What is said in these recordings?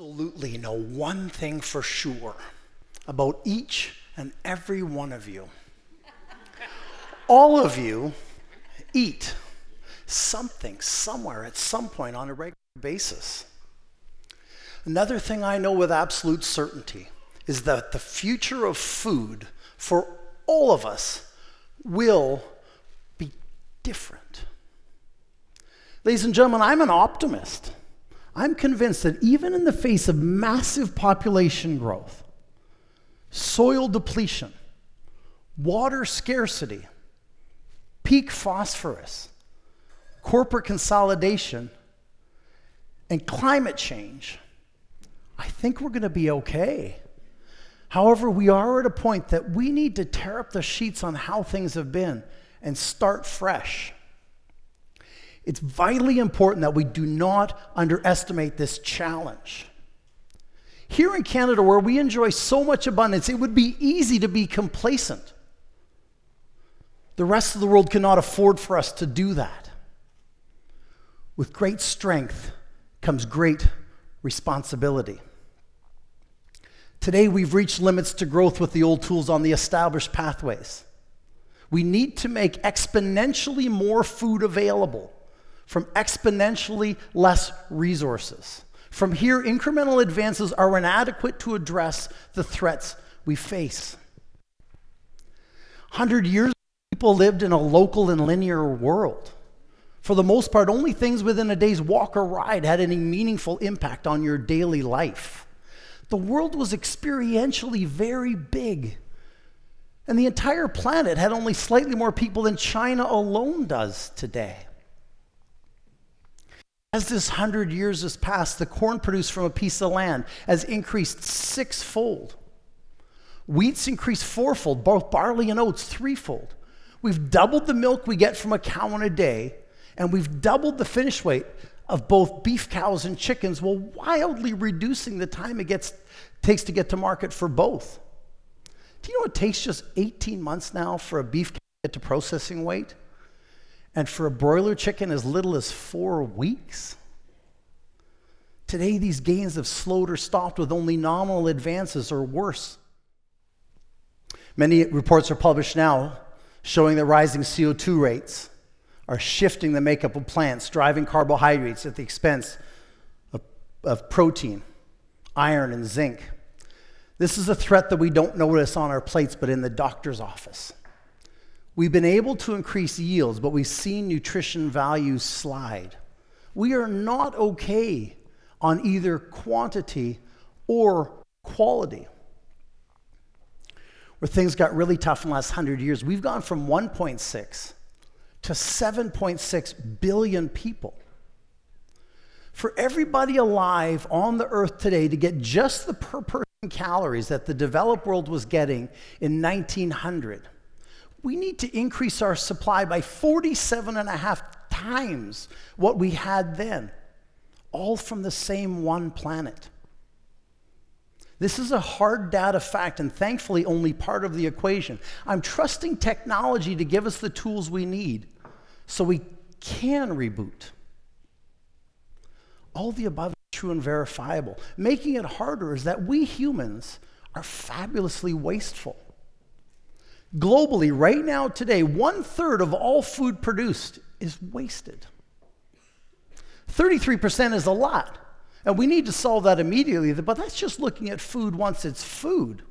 absolutely know one thing for sure about each and every one of you. All of you eat something somewhere at some point on a regular basis. Another thing I know with absolute certainty is that the future of food for all of us will be different. Ladies and gentlemen, I'm an optimist. I'm convinced that even in the face of massive population growth, soil depletion, water scarcity, peak phosphorus, corporate consolidation, and climate change, I think we're going to be okay. However, we are at a point that we need to tear up the sheets on how things have been and start fresh. It's vitally important that we do not underestimate this challenge. Here in Canada, where we enjoy so much abundance, it would be easy to be complacent. The rest of the world cannot afford for us to do that. With great strength comes great responsibility. Today, we've reached limits to growth with the old tools on the established pathways. We need to make exponentially more food available from exponentially less resources. From here, incremental advances are inadequate to address the threats we face. 100 years ago, people lived in a local and linear world. For the most part, only things within a day's walk or ride had any meaningful impact on your daily life. The world was experientially very big, and the entire planet had only slightly more people than China alone does today. As this 100 years has passed, the corn produced from a piece of land has increased 6-fold. Wheat's increased 4-fold, both barley and oats 3-fold. We've doubled the milk we get from a cow in a day, and we've doubled the finish weight of both beef cows and chickens while wildly reducing the time it takes to get to market for both. Do you know it takes just 18 months now for a beef cow to get to processing weight? And for a broiler chicken, as little as 4 weeks? Today, these gains have slowed or stopped with only nominal advances or worse. Many reports are published now showing that rising CO2 rates are shifting the makeup of plants, driving carbohydrates at the expense of protein, iron, and zinc. This is a threat that we don't notice on our plates, but in the doctor's office. We've been able to increase yields, but we've seen nutrition values slide. We are not okay on either quantity or quality. Where things got really tough in the last 100 years, we've gone from 1.6 to 7.6 billion people. For everybody alive on the earth today to get just the per person calories that the developed world was getting in 1900, we need to increase our supply by 47.5 times what we had then, all from the same one planet. This is a hard data fact, and thankfully only part of the equation. I'm trusting technology to give us the tools we need so we can reboot. All the above is true and verifiable. Making it harder is that we humans are fabulously wasteful. Globally, right now, today, 1/3 of all food produced is wasted. 33% is a lot, and we need to solve that immediately, but that's just looking at food once it's food.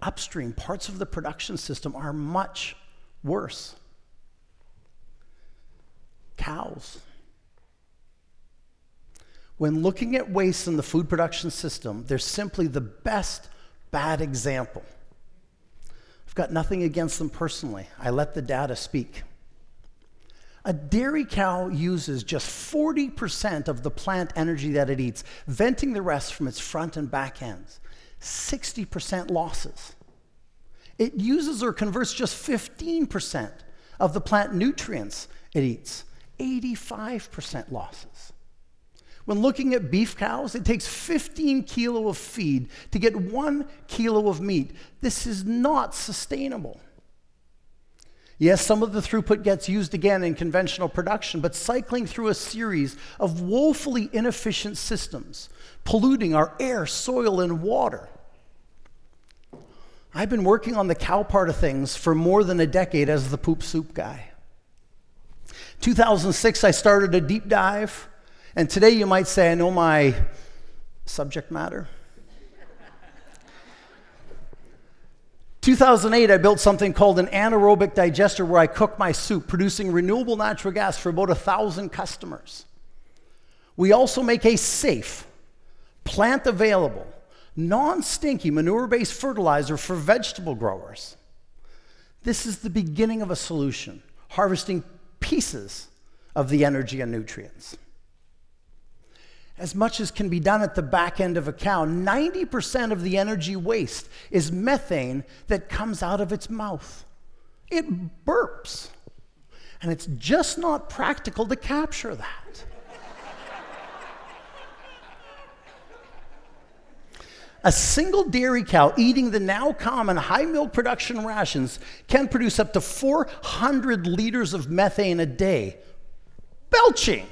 Upstream, parts of the production system are much worse. Cows. When looking at waste in the food production system, they're simply the best bad example. I've got nothing against them personally. I let the data speak. A dairy cow uses just 40% of the plant energy that it eats, venting the rest from its front and back ends. 60% losses. It uses or converts just 15% of the plant nutrients it eats. 85% losses. When looking at beef cows, it takes 15 kilo of feed to get 1 kilo of meat. This is not sustainable. Yes, some of the throughput gets used again in conventional production, but cycling through a series of woefully inefficient systems, polluting our air, soil, and water. I've been working on the cow part of things for more than a decade as the poop soup guy. 2006, I started a deep dive, and today you might say I know my subject matter. 2008, I built something called an anaerobic digester where I cook my soup, producing renewable natural gas for about 1,000 customers. We also make a safe, plant-available, non-stinky, manure-based fertilizer for vegetable growers. This is the beginning of a solution, harvesting pieces of the energy and nutrients. As much as can be done at the back end of a cow, 90% of the energy waste is methane that comes out of its mouth. It burps, and it's just not practical to capture that. A single dairy cow eating the now common high milk production rations can produce up to 400 liters of methane a day, belching.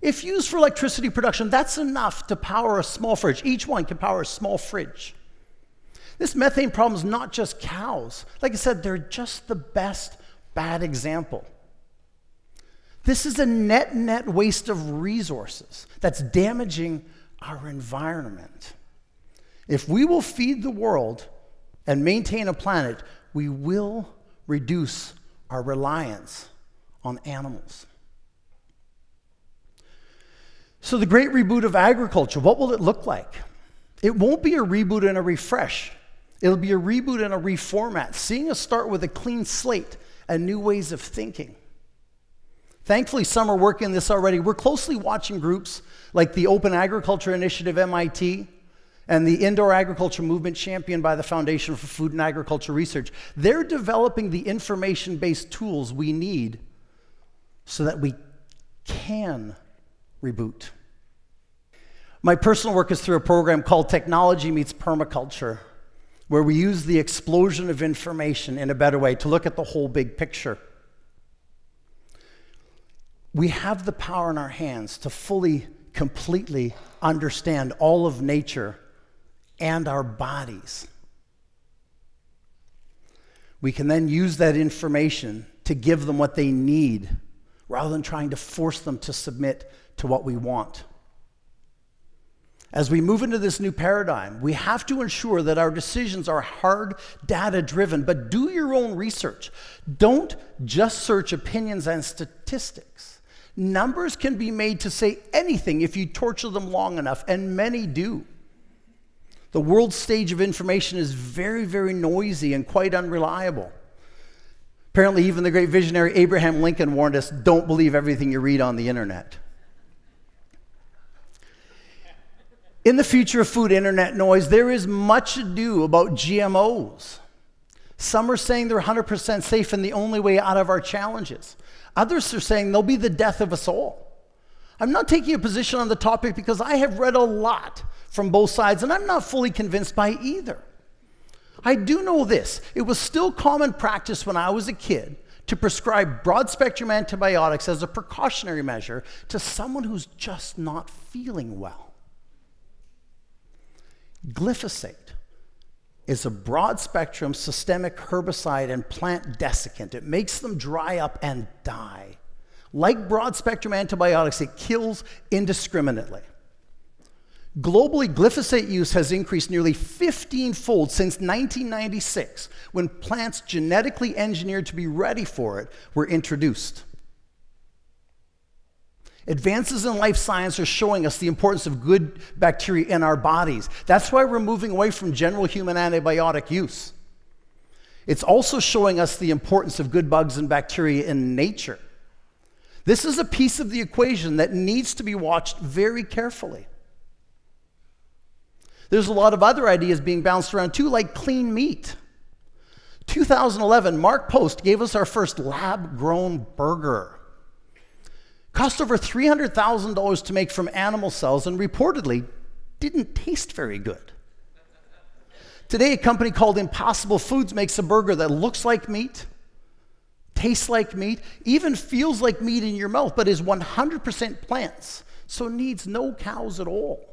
If used for electricity production, that's enough to power a small fridge. Each one can power a small fridge. This methane problem is not just cows. Like I said, they're just the best bad example. This is a net waste of resources that's damaging our environment. If we will feed the world and maintain a planet, we will reduce our reliance on animals. So the great reboot of agriculture, what will it look like? It won't be a reboot and a refresh. It'll be a reboot and a reformat, seeing us start with a clean slate and new ways of thinking. Thankfully, some are working on this already. We're closely watching groups like the Open Agriculture Initiative, MIT, and the indoor agriculture movement championed by the Foundation for Food and Agriculture Research. They're developing the information-based tools we need so that we can reboot. My personal work is through a program called Technology Meets Permaculture, where we use the explosion of information in a better way to look at the whole big picture. We have the power in our hands to fully, completely understand all of nature and our bodies. We can then use that information to give them what they need, rather than trying to force them to submit to what we want. As we move into this new paradigm, we have to ensure that our decisions are hard, data-driven, but do your own research. Don't just search opinions and statistics. Numbers can be made to say anything if you torture them long enough, and many do. The world stage of information is very, very noisy and quite unreliable. Apparently, even the great visionary Abraham Lincoln warned us, don't believe everything you read on the internet. In the future of food internet noise, there is much ado about GMOs. Some are saying they're 100% safe and the only way out of our challenges. Others are saying they'll be the death of us all. I'm not taking a position on the topic because I have read a lot from both sides and I'm not fully convinced by either. I do know this. It was still common practice when I was a kid to prescribe broad-spectrum antibiotics as a precautionary measure to someone who's just not feeling well. Glyphosate is a broad-spectrum systemic herbicide and plant desiccant. It makes them dry up and die. Like broad-spectrum antibiotics, it kills indiscriminately. Globally, glyphosate use has increased nearly 15-fold since 1996, when plants genetically engineered to be ready for it were introduced. Advances in life science are showing us the importance of good bacteria in our bodies. That's why we're moving away from general human antibiotic use. It's also showing us the importance of good bugs and bacteria in nature. This is a piece of the equation that needs to be watched very carefully. There's a lot of other ideas being bounced around too, like clean meat. 2011, Mark Post gave us our first lab-grown burger. Cost over $300,000 to make from animal cells and reportedly didn't taste very good. Today, a company called Impossible Foods makes a burger that looks like meat, tastes like meat, even feels like meat in your mouth, but is 100% plants, so needs no cows at all.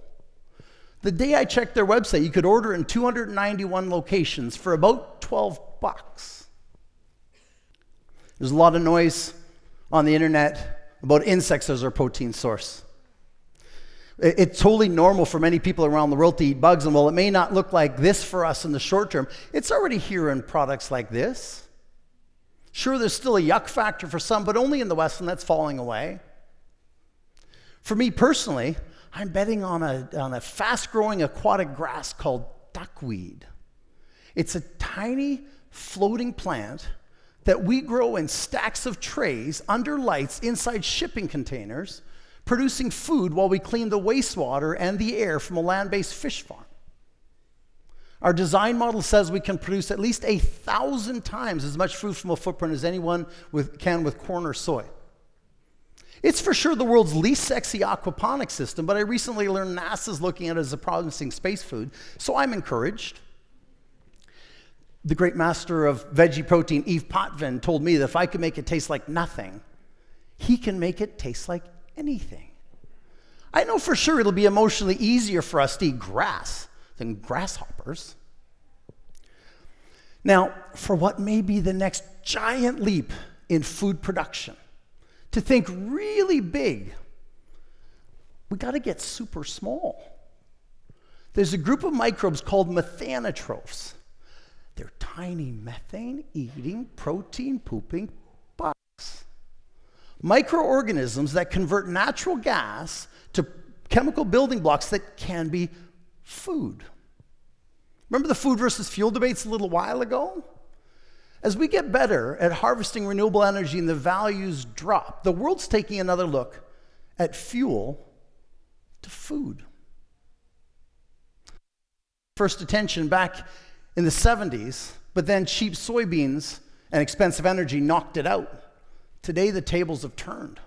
The day I checked their website, you could order in 291 locations for about $12. There's a lot of noise on the internet about insects as our protein source. It's totally normal for many people around the world to eat bugs, and while it may not look like this for us in the short term, it's already here in products like this. Sure, there's still a yuck factor for some, but only in the West, and that's falling away. For me personally, I'm betting on a fast-growing aquatic grass called duckweed. It's a tiny floating plant that we grow in stacks of trays under lights inside shipping containers, producing food while we clean the wastewater and the air from a land-based fish farm. Our design model says we can produce at least 1,000 times as much food from a footprint as anyone can with corn or soy. It's for sure the world's least sexy aquaponics system, but I recently learned NASA's looking at it as a promising space food, so I'm encouraged. The great master of veggie protein, Yves Potvin, told me that if I could make it taste like nothing, he can make it taste like anything. I know for sure it'll be emotionally easier for us to eat grass than grasshoppers. Now, for what may be the next giant leap in food production, to think really big, we gotta get super small. There's a group of microbes called methanotrophs. They're tiny methane-eating, protein-pooping bugs. Microorganisms that convert natural gas to chemical building blocks that can be food. Remember the food versus fuel debates a little while ago? As we get better at harvesting renewable energy and the values drop, the world's taking another look at fuel to food. First attention back in the 70s, but then cheap soybeans and expensive energy knocked it out. Today, the tables have turned.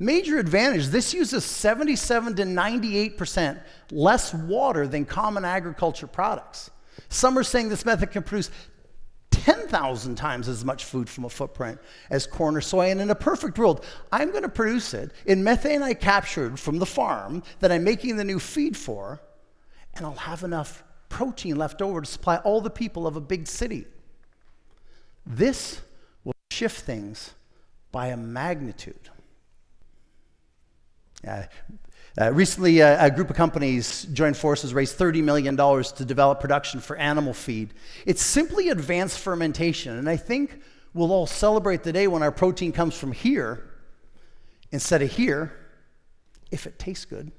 Major advantage, this uses 77 to 98% less water than common agriculture products. Some are saying this method can produce 10,000 times as much food from a footprint as corn or soy, and in a perfect world, I'm going to produce it in methane I captured from the farm that I'm making the new feed for, and I'll have enough protein left over to supply all the people of a big city. This will shift things by a magnitude. Recently, a group of companies joined forces, raised $30 million to develop production for animal feed. It's simply advanced fermentation, and I think we'll all celebrate the day when our protein comes from here instead of here, if it tastes good.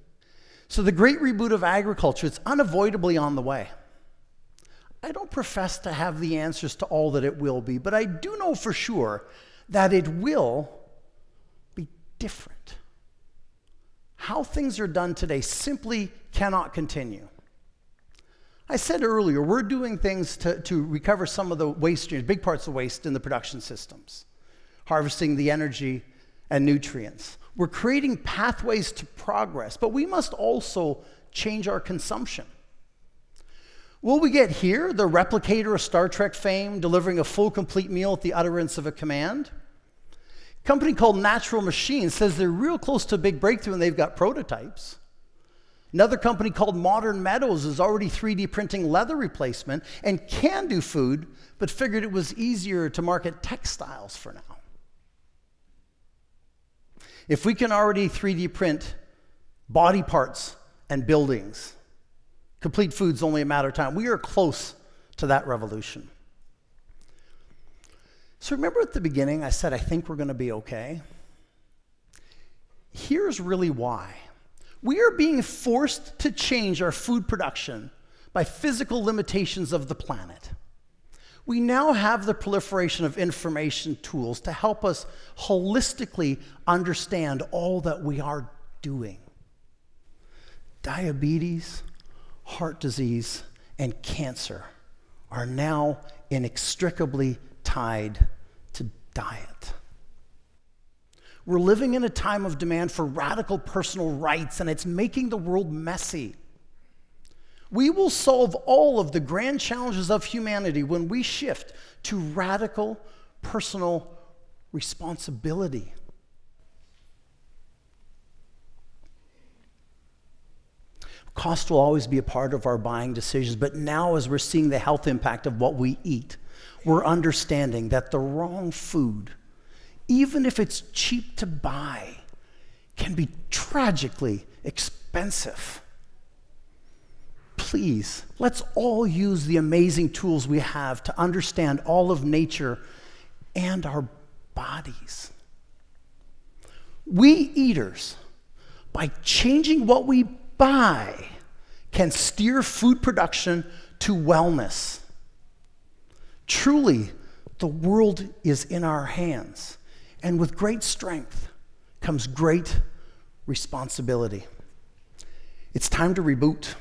So the great reboot of agriculture, it's unavoidably on the way. I don't profess to have the answers to all that it will be, but I do know for sure that it will be different. How things are done today simply cannot continue. I said earlier, we're doing things to recover some of the waste streams, big parts of waste in the production systems, harvesting the energy and nutrients. We're creating pathways to progress, but we must also change our consumption. Will we get here, the replicator of Star Trek fame, delivering a full, complete meal at the utterance of a command? A company called Natural Machines says they're real close to a big breakthrough and they've got prototypes. Another company called Modern Meadows is already 3D printing leather replacement and can do food, but figured it was easier to market textiles for now. If we can already 3D print body parts and buildings, complete food's only a matter of time. We are close to that revolution. So remember at the beginning I said I think we're going to be okay? Here's really why. We are being forced to change our food production by physical limitations of the planet. We now have the proliferation of information tools to help us holistically understand all that we are doing. Diabetes, heart disease, and cancer are now inextricably tied to diet. We're living in a time of demand for radical personal rights, and it's making the world messy. We will solve all of the grand challenges of humanity when we shift to radical personal responsibility. Cost will always be a part of our buying decisions, but now as we're seeing the health impact of what we eat, we're understanding that the wrong food, even if it's cheap to buy, can be tragically expensive. Please, let's all use the amazing tools we have to understand all of nature and our bodies. We eaters, by changing what we buy, can steer food production to wellness. Truly, the world is in our hands, and with great strength comes great responsibility. It's time to reboot.